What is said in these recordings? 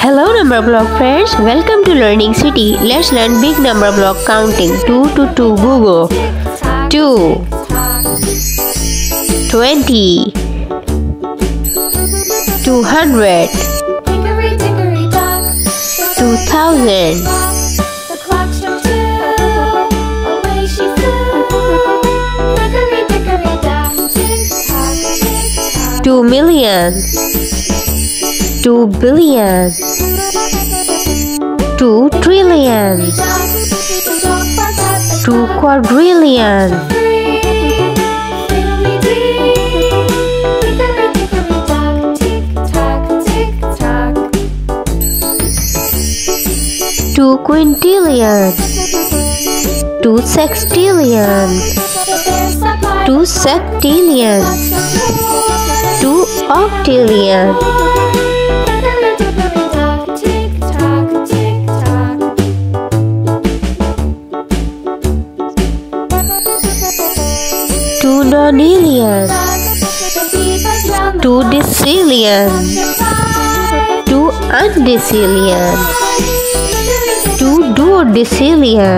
Hello number block friends, welcome to Learning City. Let's learn big number block counting. 2 to 2, Googol. 2 20 200 2000 2 million, 2 billion, 2 trillion, 2 quadrillion, 2 quintillion, 2 sextillion, 2 septillion, 2 octillion, 2 nonillion, 2 decillion, 2 undecillion, 2 duodecillion,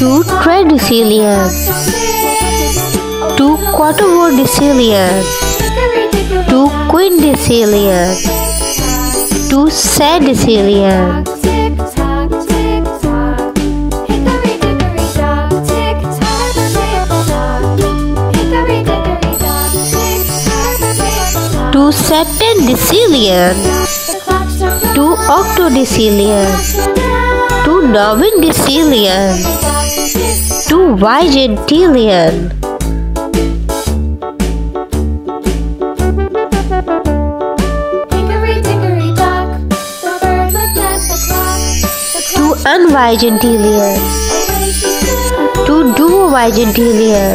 2 tridecillion, 2 quadrodecillion, 2 quindecillion, 2 sedecillion, 2 septendecillion, 2 octodecillion, 2 novendecillion, 2 vigentillion, 2 unvigentillion, 2 duovigentillion,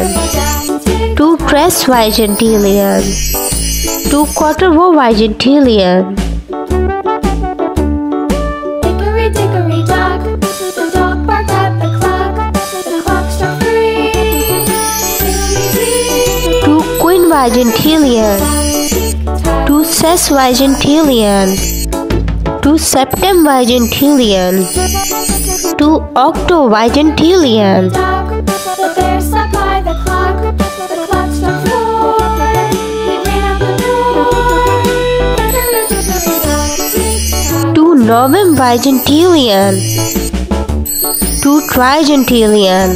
2 tresvigentillion, 2 quadrovigentillion, 2 quinvigentillion, 2 sesvigentillion, 2 septemvigentillion, 2 octovigentillion, 2 novemvigentillion, 2 trigentillion,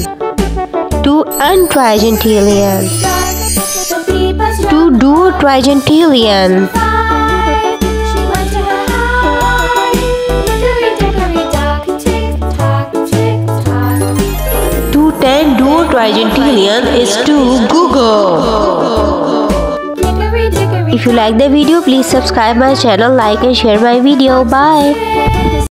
2 untrigentillion, 2 duotrigentillion, 2 10 duotrigentillion is 2 Googol. If you like the video, please subscribe my channel, like and share my video. Bye.